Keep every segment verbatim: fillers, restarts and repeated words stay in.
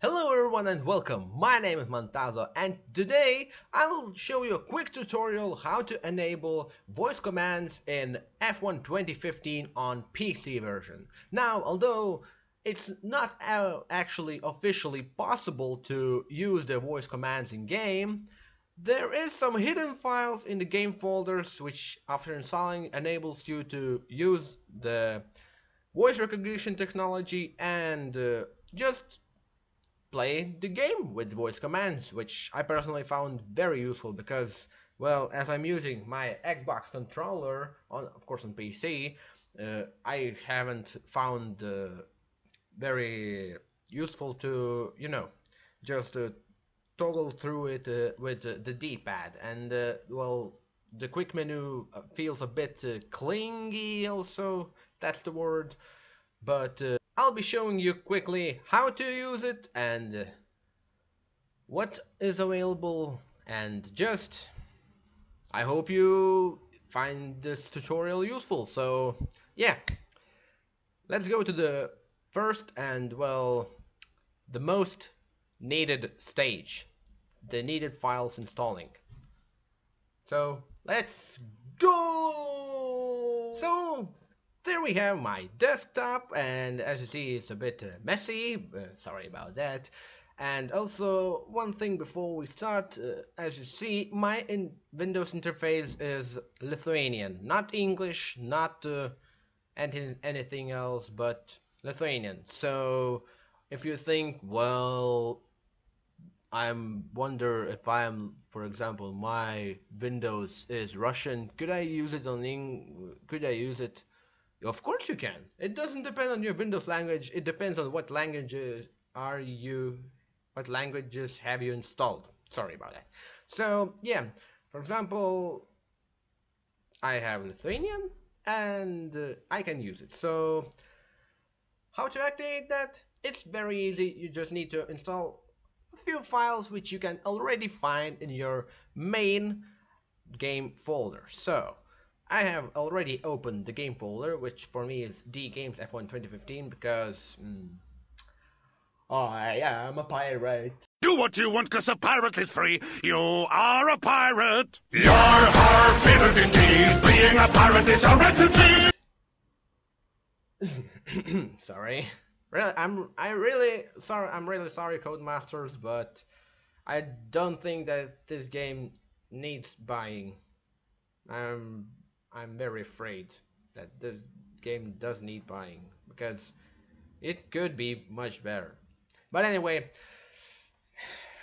Hello everyone and welcome, my name is Mantazzo and today I'll show you a quick tutorial how to enable voice commands in F one twenty fifteen on P C version. Now, although it's not actually officially possible to use the voice commands in game, there is some hidden files in the game folders which after installing enables you to use the voice recognition technology and uh, just play the game with voice commands, which I personally found very useful because, well, as I'm using my Xbox controller, on, of course on P C, uh, I haven't found uh, very useful to, you know, just uh, toggle through it uh, with uh, the D-pad. And, uh, well, the quick menu feels a bit uh, clingy also, that's the word, but... Uh, I'll be showing you quickly how to use it and what is available, and just I hope you find this tutorial useful. So yeah, let's go to the first and, well, the most needed stage, the needed files installing. So let's go. So there we have my desktop, and as you see it's a bit uh, messy, uh, sorry about that. And also one thing before we start, uh, as you see my in Windows interface is Lithuanian, not English, not uh, any anything else but Lithuanian. So if you think, well, I wonder if I'm, for example, my Windows is Russian, could I use it on Eng could I use it? Of course you can. It doesn't depend on your Windows language. It depends on what languages are you, what languages have you installed. Sorry about that. So yeah, for example, I have Lithuanian and uh, I can use it. So how to activate that? It's very easy. You just need to install a few files which you can already find in your main game folder. So I have already opened the game folder, which for me is D Games F one twenty fifteen because mm, I am a pirate. Do what you want, cause a pirate is free. You are a pirate. You're our favorite indeed. Being a pirate is our recipe. Sorry, really, I'm I really sorry. I'm really sorry, Codemasters, but I don't think that this game needs buying. I'm I'm very afraid that this game does need buying because it could be much better. But anyway,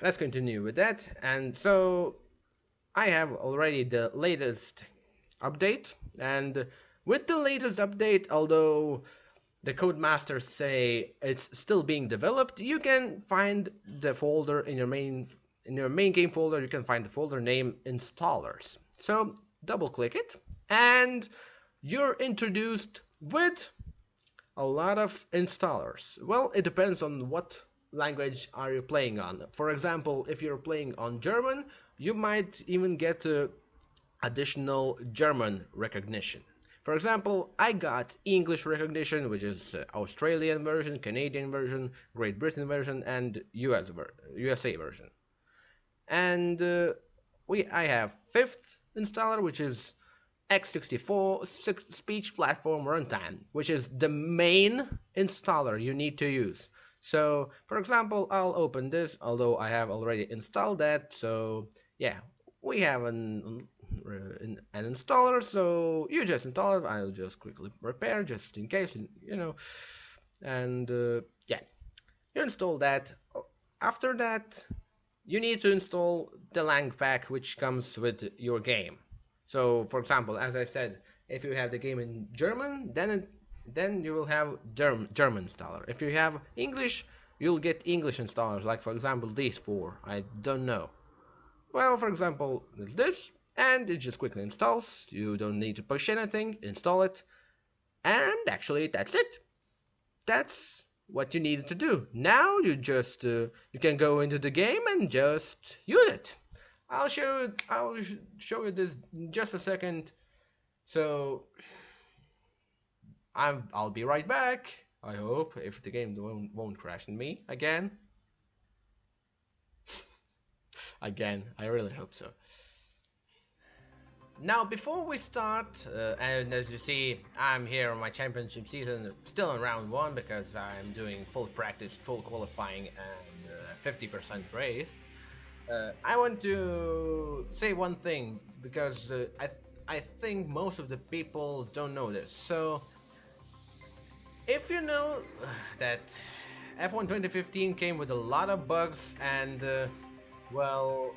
let's continue with that. And so I have already the latest update, and with the latest update, although the Codemasters say it's still being developed, you can find the folder in your main in your main game folder. You can find the folder name installers. So double click it and you're introduced with a lot of installers. Well, it depends on what language are you playing on. For example, if you're playing on German, you might even get uh, additional German recognition. For example, I got English recognition, which is uh, Australian version, Canadian version, Great Britain version, and U S ver U S A version. And uh, we I have fifth installer, which is X sixty-four Speech Platform Runtime, which is the main installer you need to use. So, for example, I'll open this, although I have already installed that. So, yeah, we have an, an installer, so you just install it. I'll just quickly prepare, just in case, you know. And, uh, yeah, you install that. After that, you need to install the Lang Pack, which comes with your game. So, for example, as I said, if you have the game in German, then it, then you will have Germ, German installer. If you have English, you'll get English installers, like, for example, these four. I don't know. Well, for example, it's this, and it just quickly installs. You don't need to push anything, install it. And actually, that's it. That's what you needed to do. Now you just uh, you can go into the game and just use it. I'll show you, I'll show you this in just a second. So I'm I'll be right back, I hope, if the game won't, won't crash on me again. again. I really hope so. Now, before we start, uh, and as you see, I'm here on my championship season, still in round one, because I'm doing full practice, full qualifying, and fifty percent uh, race. Uh, I want to say one thing, because uh, I, th I think most of the people don't know this. So, if you know that F one twenty fifteen came with a lot of bugs, and, uh, well,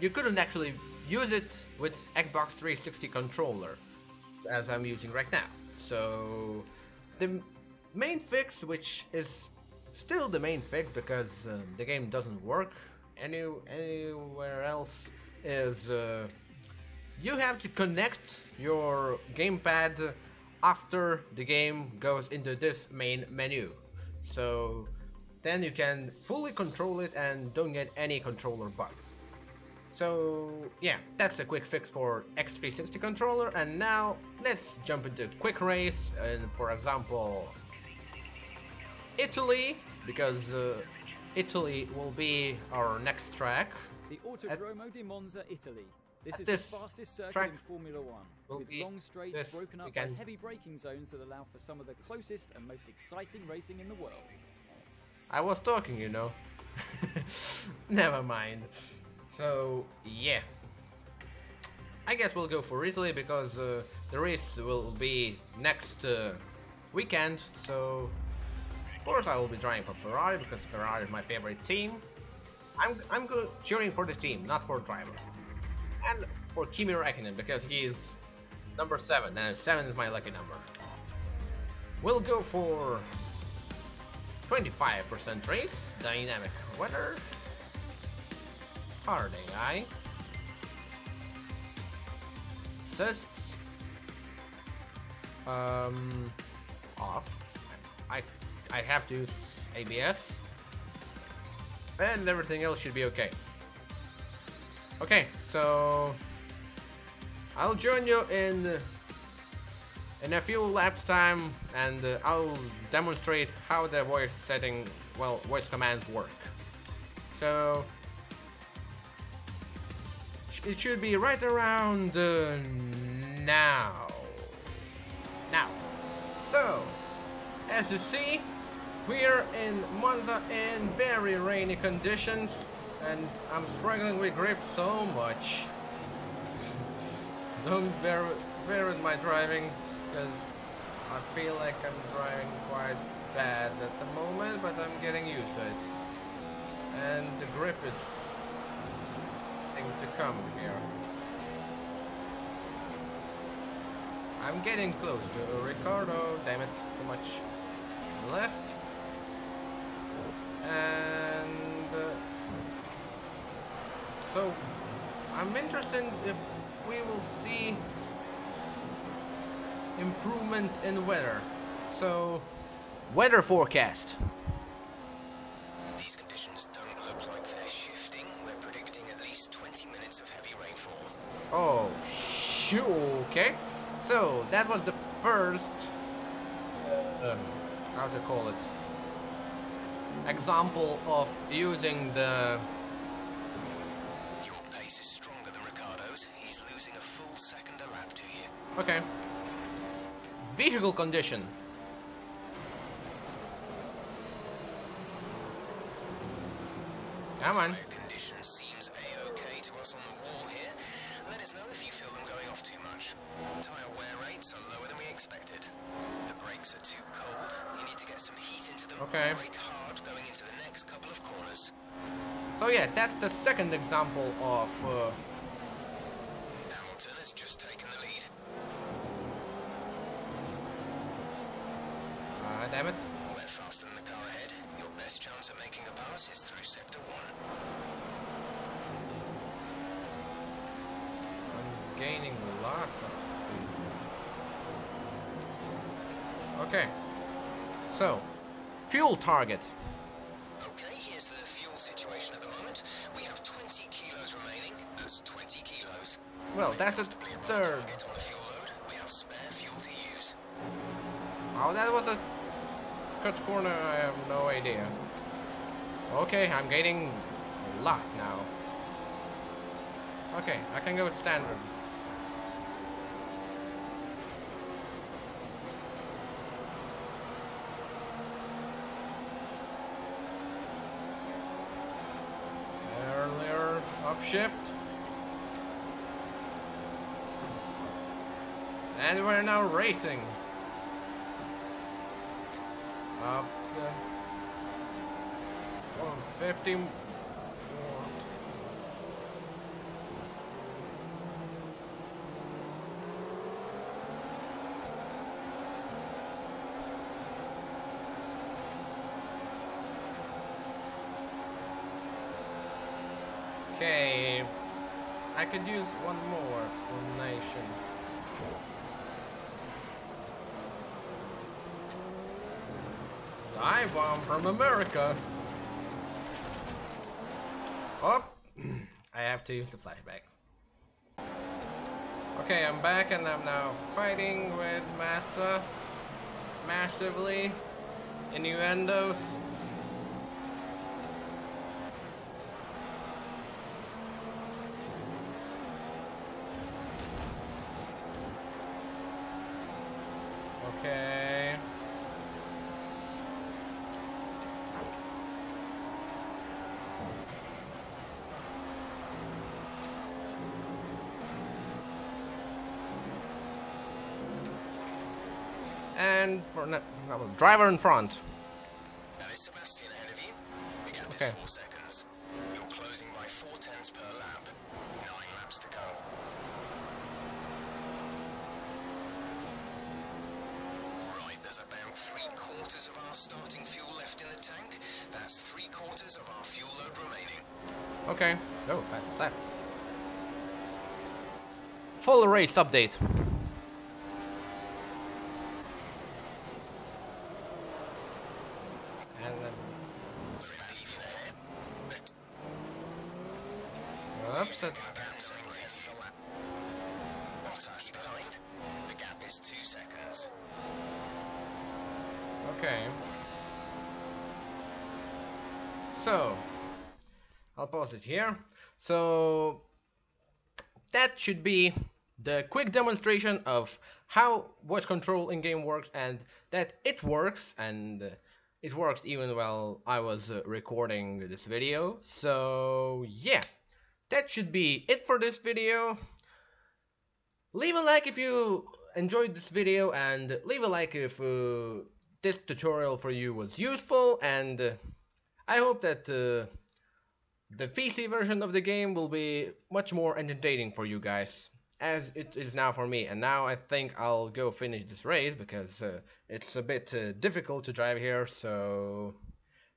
you couldn't actually use it with Xbox three sixty controller, as I'm using right now. So the main fix, which is still the main fix because um, the game doesn't work any anywhere else, is uh, you have to connect your gamepad after the game goes into this main menu. So then you can fully control it and don't get any controller bugs. So yeah, that's a quick fix for X three sixty controller, and now let's jump into quick race, and for example Italy, because uh, Italy will be our next track. The Autodromo di Monza, Italy. This is the fastest circuit in Formula one, with long straights broken up by heavy braking zones that allow for some of the closest and most exciting racing in the world. I was talking, you know. Never mind. So yeah, I guess we'll go for Italy, because uh, the race will be next uh, weekend, so of course I will be driving for Ferrari, because Ferrari is my favorite team. I'm, I'm go cheering for the team, not for driver. And for Kimi Räikkönen, because he is number seven, and seven is my lucky number. We'll go for twenty-five percent race, dynamic weather. Hard A I, assists, um, off, I, I have to use A B S, and everything else should be okay. Okay, so I'll join you in, in a few laps time, and uh, I'll demonstrate how the voice setting, well, voice commands work. So it should be right around uh, now. Now, so as you see, we're in Monza in very rainy conditions, and I'm struggling with grip so much. Don't bear bear with my driving, because I feel like I'm driving quite bad at the moment, but I'm getting used to it, and the grip is to come here. I'm getting close to Ricardo, damn it, too much left, and uh, so I'm interested if we will see improvement in weather. So weather forecast. Oh, shoot, okay. So that was the first, um, how to call it, example of using the... Your pace is stronger than Ricardo's. He's losing a full second a lap to you. Okay. Vehicle condition. Come on. Condition seems a-okay to us on the wall here. Let us know if you feel them going off too much. Tire wear rates are lower than we expected. The brakes are too cold. You need to get some heat into them. Okay. Brake hard going into the next couple of corners. So yeah, that's the second example of. Uh... Hamilton has just taken the lead. Ah, uh, damn it! We're faster than the car ahead. Your best chance of making a pass is through sector one. Gaining a lot of speed. Okay, so fuel target. Okay, here's the fuel situation at the moment. We have twenty kilos remaining. That's twenty kilos. Well, that's the third. On the fuel load. We have spare fuel to use. Oh, that was a cut corner. I have no idea. Okay, I'm gaining a lot now. Okay, I can go with standard. Earlier, upshift. And we're now racing. Up the one fifty. Okay, I could use one more explanation. Dive bomb from America. Oh, I have to use the flashback. Okay, I'm back and I'm now fighting with Massa massively. Innuendos. Okay. And for no, no, driver in front. That is Sebastian ahead of you. The gap okay. is four seconds. You're closing by four tenths per lap. Nine laps to go. There's about three quarters of our starting fuel left in the tank. That's three quarters of our fuel load remaining. Okay. Oh, fastest lap. Full race update. And then Sebastian ahead. Upset. Bottas behind. The gap is two seconds. Okay. So, I'll pause it here. So, that should be the quick demonstration of how watch control in-game works and that it works, and it works even while I was recording this video. So, yeah, that should be it for this video. Leave a like if you enjoyed this video, and leave a like if... Uh, this tutorial for you was useful, and uh, I hope that uh, the P C version of the game will be much more entertaining for you guys, as it is now for me. And now I think I'll go finish this race, because uh, it's a bit uh, difficult to drive here, so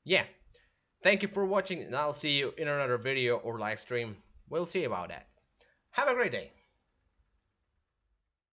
yeah. Thank you for watching, and I'll see you in another video or live stream. We'll see about that. Have a great day.